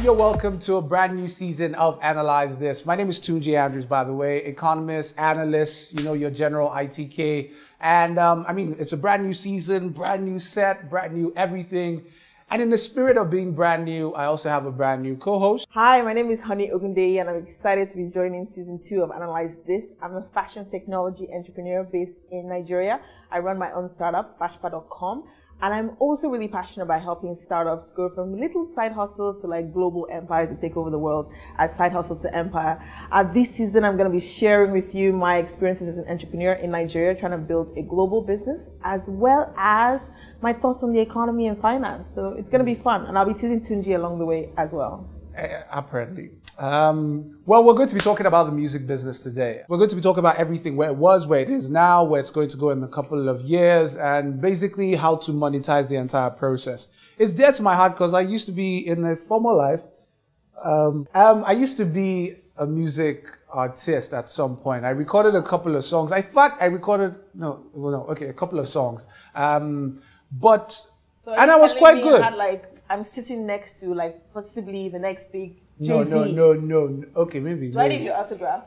And you're welcome to a brand new season of Analyze This. My name is Tunji Andrews, by the way, economist, analyst, you know, your general ITK. And I mean, it's a brand new season, brand new set, brand new everything. And in the spirit of being brand new, I also have a brand new co-host. Hi, my name is Honey Ogundeyi, and I'm excited to be joining season 2 of Analyze This. I'm a fashion technology entrepreneur based in Nigeria. I run my own startup, Fashpa.com. And I'm also really passionate about helping startups go from little side hustles to like global empires that take over the world at Side Hustle to Empire. This season, I'm going to be sharing with you my experiences as an entrepreneur in Nigeria, trying to build a global business, as well as my thoughts on the economy and finance. So it's going to be fun. And I'll be teasing Tunji along the way as well. Apparently. Well, we're going to be talking about the music business today. We're going to be talking about everything, where it was, where it is now, where it's going to go in a couple of years, and basically how to monetize the entire process. It's dear to my heart because I used to be, in a former life, I used to be a music artist at some point. I recorded a couple of songs. In fact, I recorded, a couple of songs. And I was quite good. I'm sitting next to like possibly the next big Jay-Z. No. Okay, maybe. Do I need your autograph?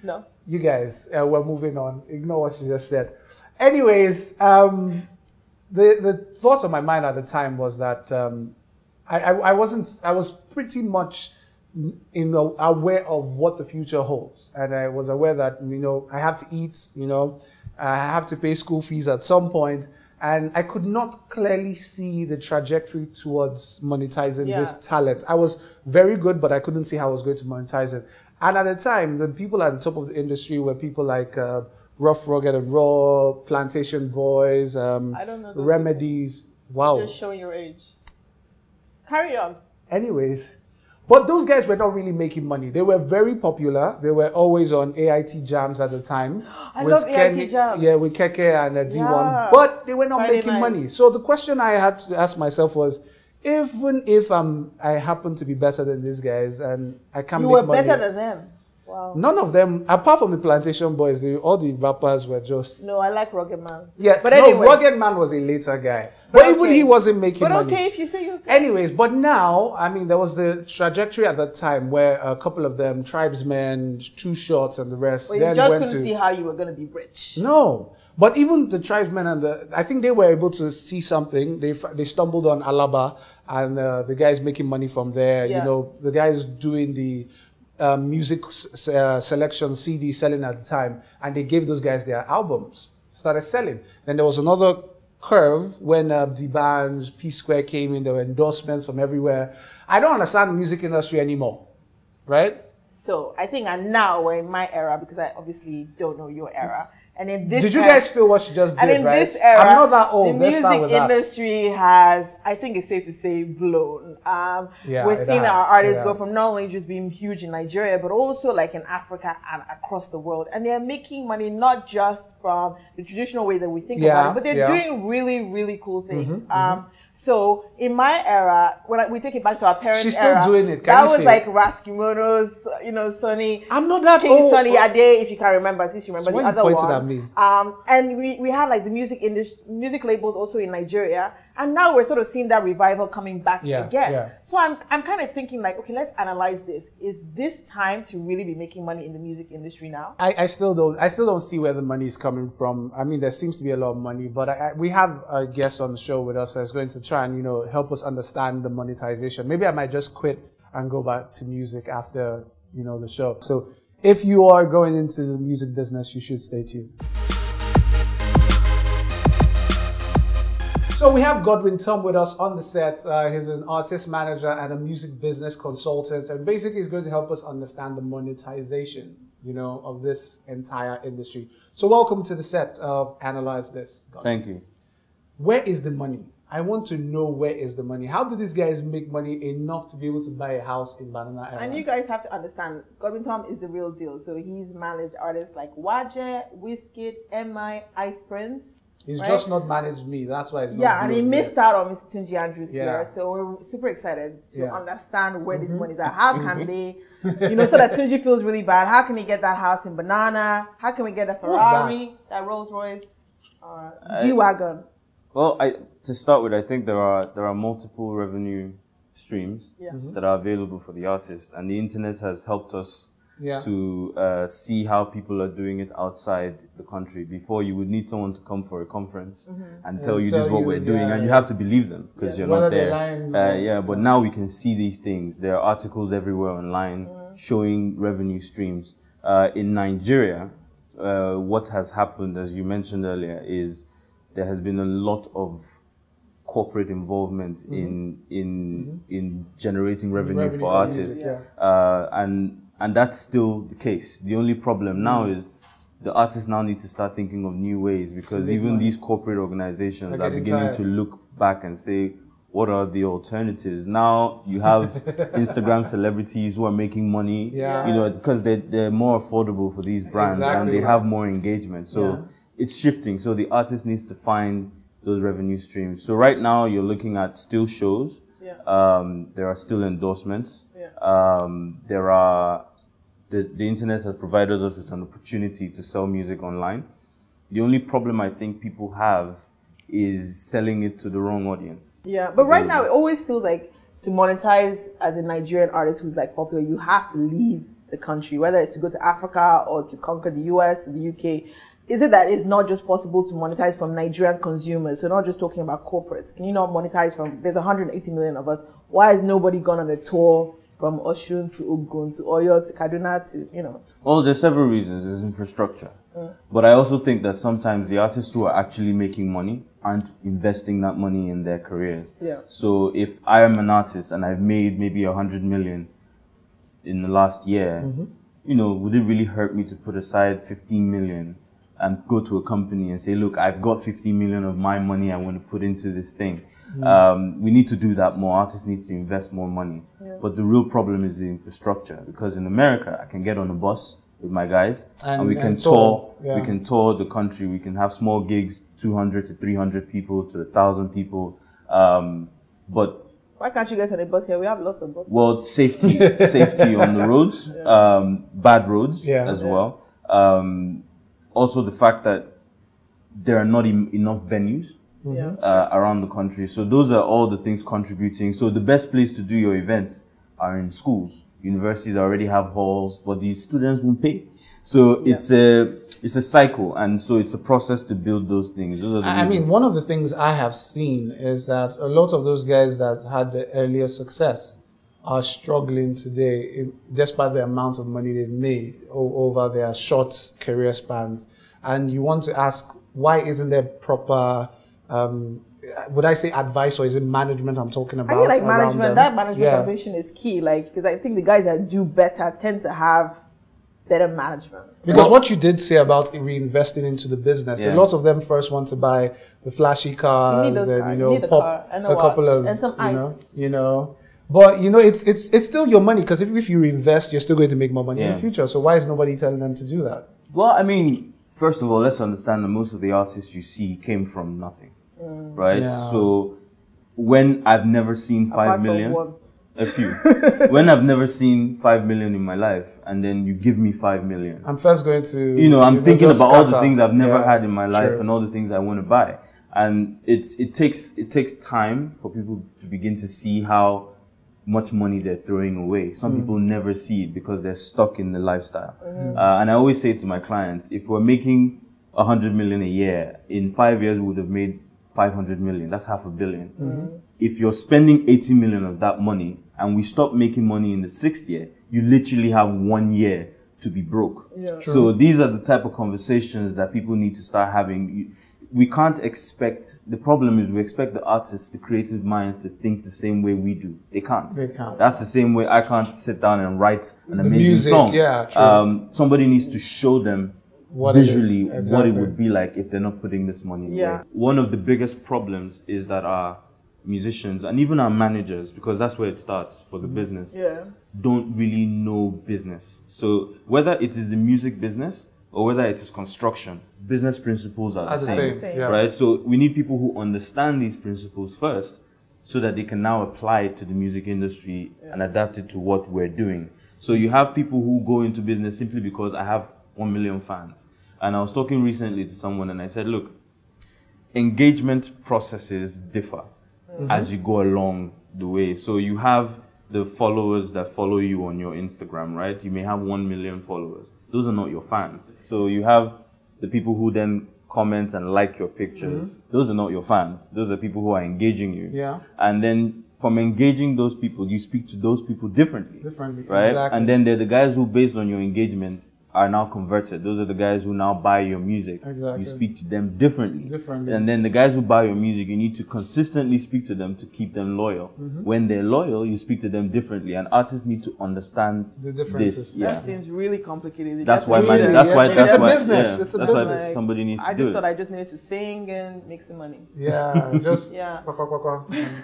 No. You guys, we're moving on. Ignore what she just said. Anyways, the thoughts on my mind at the time was that I was pretty much aware of what the future holds, and I was aware that I have to eat, I have to pay school fees at some point. And I could not clearly see the trajectory towards monetizing this talent. I was very good, but I couldn't see how I was going to monetize it. And at the time, the people at the top of the industry were people like Rough, Rugged and Raw, Plantation Boys, Remedies. People. Wow. You're just showing your age. Carry on. Anyways, but those guys were not really making money. They were very popular. They were always on AIT jams at the time. I love AIT jams. Yeah, with Keke and a D1. Yeah. But they were not making money. So the question I had to ask myself was, even if I happen to be better than these guys and I can make money. You were better than them. Wow. None of them, apart from the Plantation Boys, all the rappers were just... No, I like Rugged Man. Yes, but anyway. Rugged Man was a later guy. But even he wasn't making money. But okay, if you say you're... Anyways, but now, I mean, there was the trajectory at that time where a couple of them, Tribesmen, Two Shorts and the rest... Well, you just couldn't see how you were going to be rich. No. But even the Tribesmen and I think they were able to see something. They stumbled on Alaba and the guys making money from there. Yeah. The guys doing the... music selection CD selling at the time, and they gave those guys their albums, started selling. Then there was another curve when DeBanj, P Square came in. There were endorsements from everywhere. I don't understand the music industry anymore, right? So I think now we're in my era because I obviously don't know your era. And in this you guys feel what she just did, right? This era, I'm not that old. The music industry has, I think it's safe to say, blown. We're seeing our artists go from not only just being huge in Nigeria, but also like in Africa and across the world. And they're making money not just from the traditional way that we think about it, but they're doing really, really cool things. So in my era, when we take it back to our parents' era, she's still doing it. That was like Raskimono's, Sonny. I'm not that old. Sonny Ade, if you can remember, since you remember the other one. Pointed at me. And we had like the music industry, music labels also in Nigeria, and now we're sort of seeing that revival coming back again. Yeah. So I'm kind of thinking like, okay, let's analyze this. Is this time to really be making money in the music industry now? I still don't see where the money is coming from. I mean, there seems to be a lot of money, but we have a guest on the show with us that's going to try and help us understand the monetization. Maybe I might just quit and go back to music after the show. So if you are going into the music business, you should stay tuned. So we have Godwin Tom with us on the set. He's an artist manager and a music business consultant, and basically he's going to help us understand the monetization of this entire industry. So welcome to the set of Analyze This, Godwin. Thank you. Where is the money? I want to know, where is the money? How do these guys make money enough to be able to buy a house in Banana Island? And you guys have to understand, Godwin Tom is the real deal. So he's managed artists like Waje, WizKid, M.I., Ice Prince. He's just not managed me. That's why it's not. Yeah, and he missed out on Mr. Tunji Andrews here. So we're super excited to understand where these monies are. How can they, so that Tunji feels really bad. How can he get that house in Banana? How can we get a Ferrari, that Rolls Royce, G-Wagon? Well, to start with, I think there are multiple revenue streams that are available for the artist, and the internet has helped us to see how people are doing it outside the country. Before, you would need someone to come for a conference and tell you this is what we're doing, and you have to believe them because you're not there. But now we can see these things. There are articles everywhere online showing revenue streams. In Nigeria, what has happened, as you mentioned earlier, is there has been a lot of corporate involvement in generating revenue for artists, and that's still the case. The only problem now is the artists now need to start thinking of new ways, because even these corporate organizations are beginning to look back and say, what are the alternatives? Now you have Instagram celebrities who are making money, you know, because they're more affordable for these brands and they have more engagement. So it's shifting. So the artist needs to find those revenue streams. So right now you're looking at still shows. There are still endorsements. There are the internet has provided us with an opportunity to sell music online. The only problem I think people have is selling it to the wrong audience. Yeah, but right now it always feels like to monetize as a Nigerian artist who's like popular, you have to leave the country, whether it's to go to Africa or to conquer the US, the UK. Is it that it's not just possible to monetize from Nigerian consumers? So not just talking about corporates. Can you not monetize from, there's 180 million of us. Why has nobody gone on a tour from Osun to Ogun to Oyo to Kaduna to, you know? Well, there's several reasons. There's infrastructure. But I also think that sometimes the artists who are actually making money aren't investing that money in their careers. So if I am an artist and I've made maybe 100 million in the last year, you know, would it really hurt me to put aside 15 million and go to a company and say, look, I've got 50 million of my money I want to put into this thing. We need to do that more. Artists need to invest more money. But the real problem is the infrastructure, because in America, I can get on a bus with my guys and we can tour. We can tour the country. We can have small gigs, 200 to 300 people to 1,000 people. But why can't you guys on a bus here? We have lots of buses. Well, safety, safety on the roads, bad roads as well. Also, the fact that there are not enough venues around the country. So those are all the things contributing. So the best place to do your events are in schools. Universities already have halls, but the students won't pay. So it's a cycle, and so it's a process to build those things. Those are the reasons. One of the things I have seen is that a lot of those guys that had the earlier success are struggling today, despite the amount of money they've made over their short career spans. And you want to ask, why isn't there proper, would I say advice, or is it management I'm talking about? I feel like management, that management conversation is key, like, because I think the guys that do better tend to have better management. Because what you did say about reinvesting into the business, a lot of them first want to buy the flashy cars, and pop a couple of, and some ice. But you know, it's still your money, because if you reinvest, you're still going to make more money in the future. So why is nobody telling them to do that? Well, I mean, first of all, let's understand that most of the artists you see came from nothing, right? So when I've never seen 5 million, a few, when I've never seen 5 million in my life, and then you give me 5 million, I'm first going to, you know, I'm thinking about all the things I've never had in my life and all the things I want to buy, and it takes time for people to begin to see how much money they're throwing away. Some people never see it because they're stuck in the lifestyle. And I always say to my clients, if we're making 100 million a year, in 5 years we would have made 500 million. That's half a billion. If you're spending 80 million of that money and we stop making money in the 6th year, you literally have 1 year to be broke. So these are the type of conversations that people need to start having. We can't expect, the problem is we expect the artists, the creative minds, to think the same way we do. They can't. That's the same way I can't sit down and write an amazing song. Somebody needs to show them visually what it would be like if they're not putting this money away. One of the biggest problems is that our musicians, and even our managers, because that's where it starts for the business, don't really know business. So whether it is the music business or whether it is construction, business principles are the same. Right? So we need people who understand these principles first, so that they can now apply it to the music industry and adapt it to what we're doing. So you have people who go into business simply because I have 1 million fans. And I was talking recently to someone and I said, look, engagement processes differ as you go along the way. So you have the followers that follow you on your Instagram, right? You may have 1 million followers. Those are not your fans. So you have the people who then comment and like your pictures. Mm-hmm. Those are not your fans. Those are people who are engaging you. Yeah. And then from engaging those people, you speak to those people differently. Differently, right? Exactly. And then they're the guys who, based on your engagement, are now converted. Those are the guys who now buy your music. Exactly. You speak to them differently. Differently. And then the guys who buy your music, you need to consistently speak to them to keep them loyal. Mm-hmm. When they're loyal, you speak to them differently. And artists need to understand the differences. This. Yeah. That seems really complicated. That's why it's a business. Like, somebody needs to do it. I just needed to sing and make some money. Yeah, just yeah.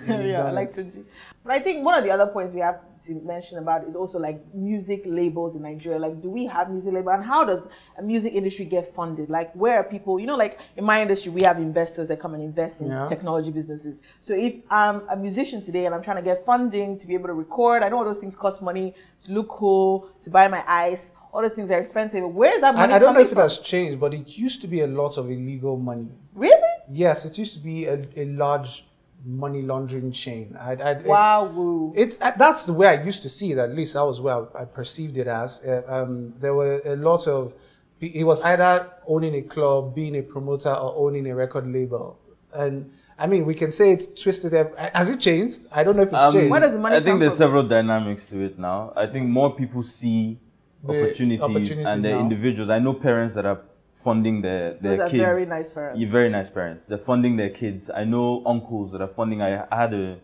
Yeah, like Tunji. But I think one of the other points we have to mention about is also like music labels in Nigeria. Like, do we have music labels, and how does a music industry get funded? Like, where are people, you know, like in my industry, we have investors that come and invest in yeah. technology businesses. So if I'm a musician today and I'm trying to get funding to be able to record, I know all those things cost money, to look cool, to buy my ice, all those things are expensive. Where is that money? And I don't know if it has changed, but it used to be a lot of illegal money. Really? Yes, it used to be a large money laundering chain. That's the way I used to see it. At least that was where I perceived it as. There were a lot of, it was either owning a club, being a promoter, or owning a record label. And I mean, we can say it's twisted. Has it changed? I don't know if it's changed. Where does the money come from? There's several dynamics to it now. I think more people see opportunities and they're individuals. I know parents that are funding their kids. Very nice parents. You're very nice parents. They're funding their kids. I know uncles that are funding. I had a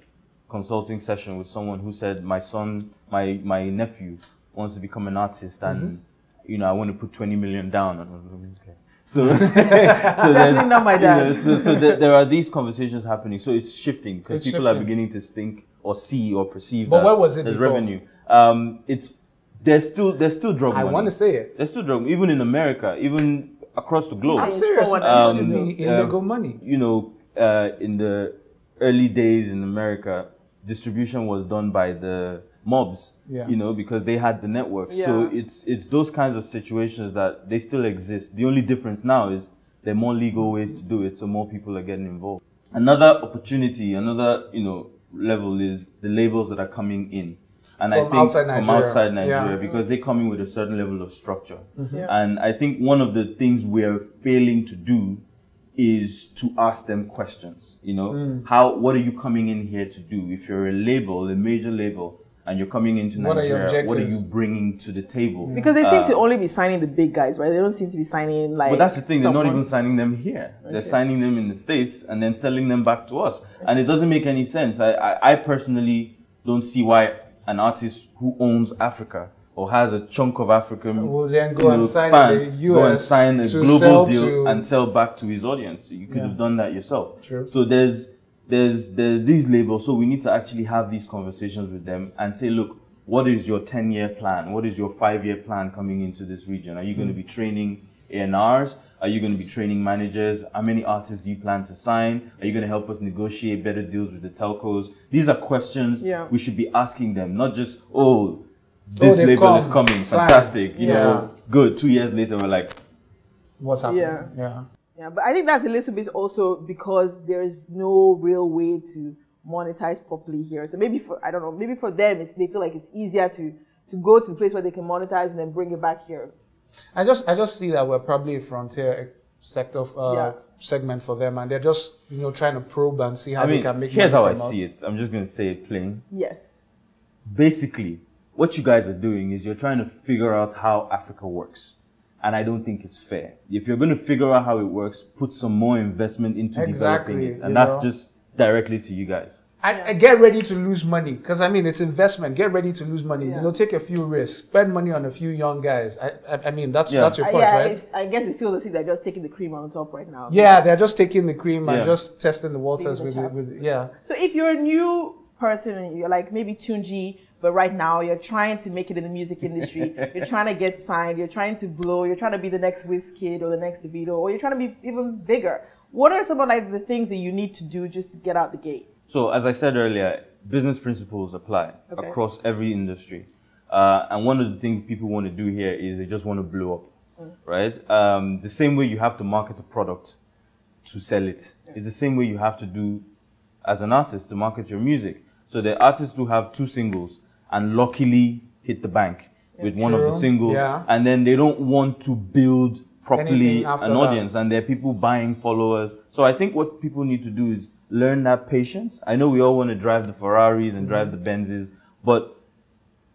consulting session with someone who said, my nephew wants to become an artist, and you know, I want to put 20 million down. And I was like, okay. So, definitely not my dad. You know, so there are these conversations happening. So it's shifting because people are beginning to think or see or perceive. But where was it before? Revenue. There's still drug money. I want to say it. There's still drug, even in America, even across the globe. I'm serious. It used to be illegal money. You know, in the early days in America, distribution was done by the mobs. Yeah. You know, because they had the networks. Yeah. So it's those kinds of situations that they still exist. The only difference now is there are more legal ways to do it, so more people are getting involved. Another opportunity, another level is the labels that are coming in. And I think from outside Nigeria, because they come in with a certain level of structure. Mm-hmm. Yeah. And I think one of the things we're failing to do is to ask them questions. You know, what are you coming in here to do? If you're a label, a major label, and you're coming into Nigeria, what are you bringing to the table? Yeah. Because they seem to only be signing the big guys, right? They don't seem to be signing like... But that's the thing, they're not even signing them here. Okay. They're signing them in the States and then selling them back to us. Okay. And it doesn't make any sense. I personally don't see why an artist who owns Africa or has a chunk of African fans go and sign a global deal and sell back to his audience. So you could have done that yourself. True. So there's these labels. So we need to actually have these conversations with them and say, look, what is your 10-year plan? What is your 5-year plan coming into this region? Are you going to be training A&Rs? Are you going to be training managers? How many artists do you plan to sign? Are you going to help us negotiate better deals with the telcos? These are questions we should be asking them, not just, oh, this label is coming, fantastic. You know, good. 2 years later, we're like, what's happening? Yeah. Yeah. Yeah, but I think that's a little bit also because there is no real way to monetize properly here. So maybe for, I don't know, maybe for them, they feel like it's easier to go to the place where they can monetize and then bring it back here. I just see that we're probably a frontier sector segment for them, and they're just trying to probe and see how they can make money. Here's how I see it. I'm just going to say it plain. Yes. Basically, what you guys are doing is you're trying to figure out how Africa works, and I don't think it's fair. If you're going to figure out how it works, put some more investment into developing it, and that's just directly to you guys. I get ready to lose money because, I mean, it's investment. Get ready to lose money. Yeah. You know, take a few risks. Spend money on a few young guys. I mean, that's your point, right? I guess it feels as if they're just taking the cream on the top right now. Yeah, they're just taking the cream and just testing the waters with it. So if you're a new person and you're like maybe Tunji, but right now you're trying to make it in the music industry, you're trying to get signed, you're trying to blow, you're trying to be the next WizKid or the next DeVito, or you're trying to be even bigger. What are some of like the things that you need to do just to get out the gate? So, as I said earlier, business principles apply across every industry. And one of the things people want to do here is they just want to blow up, right? The same way you have to market a product to sell it. It's the same way you have to do as an artist to market your music. So the artists do have two singles and luckily hit the bank with one of the singles. Yeah. And then they don't want to build properly an audience and there are people buying followers. So I think what people need to do is learn that patience. I know we all want to drive the Ferraris and drive the Benzes, but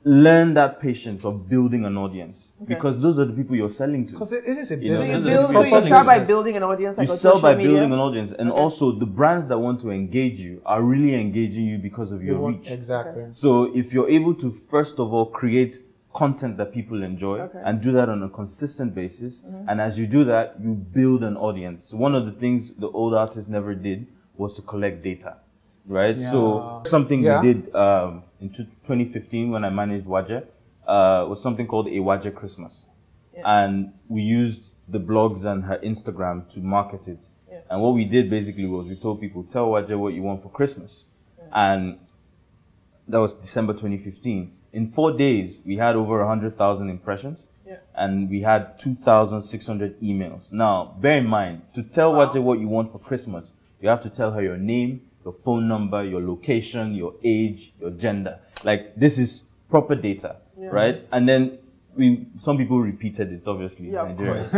learn that patience of building an audience because those are the people you're selling to. Because it is a business. You sell by building an audience. You sell by building an audience, and also the brands that want to engage you are really engaging you because of your reach. Exactly. Okay. So if you're able to first of all create content that people enjoy and do that on a consistent basis, and as you do that, you build an audience. So one of the things the old artists never did was to collect data. Right, so something we did in 2015 when I managed Waje was something called a Waje Christmas, and we used the blogs and her Instagram to market it. And what we did basically was we told people, tell Waje what you want for Christmas, and that was December 2015. In 4 days, we had over 100,000 impressions, and we had 2,600 emails. Now, bear in mind, to tell Waje what you want for Christmas, you have to tell her your name, your phone number, your location, your age, your gender. Like, this is proper data, right? And then some people repeated it, obviously, Nigerians.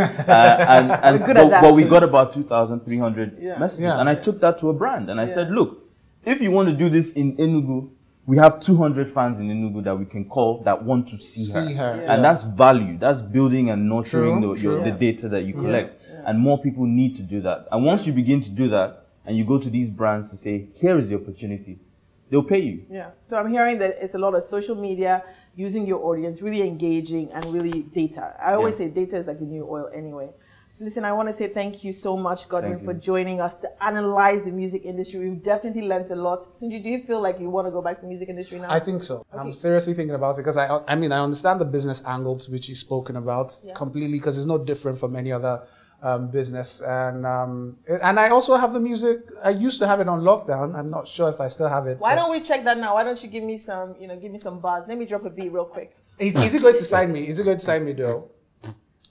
But we got about 2,300 messages. And I took that to a brand and I said, look, if you want to do this in Enugu, we have 200 fans in Enugu that we can call that want to see her. Yeah. And that's value. That's building and nurturing the data that you collect. And more people need to do that. And once you begin to do that, and you go to these brands to say, here is the opportunity, they'll pay you. Yeah, so I'm hearing that it's a lot of social media, using your audience, really engaging, and really data. I always say data is like the new oil anyway. So listen, I want to say thank you so much, Godwin, for joining us to analyze the music industry. We've definitely learned a lot. Tunji, do you feel like you want to go back to the music industry now? I think so. Okay. I'm seriously thinking about it because I mean, I understand the business angle to which you've spoken about completely because it's no different from any other business, and I also have the music. I used to have it on lockdown. I'm not sure if I still have it. Why don't we check that now? Why don't you give me some, you know, give me some bars? Let me drop a beat real quick. Is he going to sign me? Is he going to sign me though?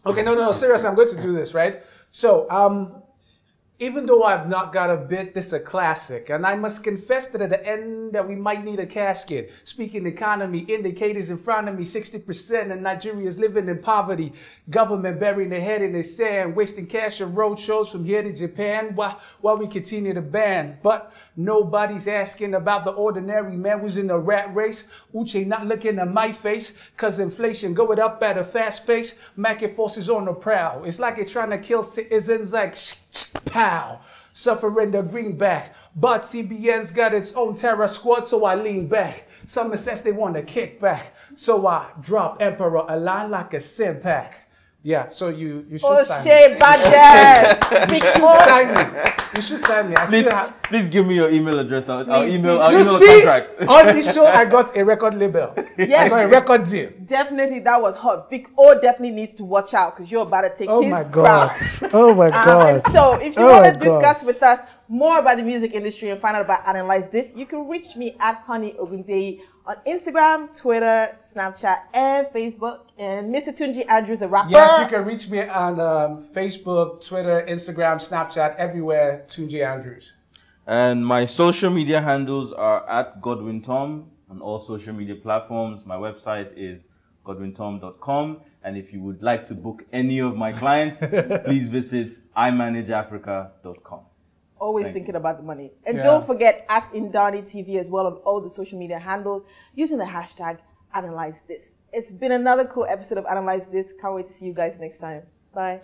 Okay, no, seriously, I'm going to do this, right? So, even though I've not got a bit, this is a classic, and I must confess that at the end that we might need a casket. Speaking economy, indicators in front of me, 60% of Nigerians living in poverty. Government burying their head in the sand, wasting cash on road shows from here to Japan while we continue to ban. But nobody's asking about the ordinary man who's in the rat race. Uche not looking at my face, cause inflation going up at a fast pace. Market forces on the prowl. It's like it's trying to kill citizens like pow, suffering the greenback. But CBN's got its own terror squad, so I lean back. Some assess they want to kick back, so I drop Emperor a line like a sin pack. Yeah, so you should sign me. You should sign me. Please give me your email address. I'll email a contract. On this show, I got a record label. Yes. I got a record deal. Definitely, that was hot. Vic O definitely needs to watch out because you're about to take his crowd. Oh, my God. So if you want to discuss with us more about the music industry and find out about Analyze This, you can reach me at Honey Ogundeyi on Instagram, Twitter, Snapchat, and Facebook. And Mr. Tunji Andrews, the rapper. Yes, you can reach me on Facebook, Twitter, Instagram, Snapchat, everywhere, Tunji Andrews. And my social media handles are at Godwin Tom on all social media platforms. My website is godwintom.com. And if you would like to book any of my clients, please visit imanageafrica.com. Always thinking about the money. And don't forget at NdaniTV as well on all the social media handles using the hashtag Analyze This. It's been another cool episode of Analyze This. Can't wait to see you guys next time. Bye.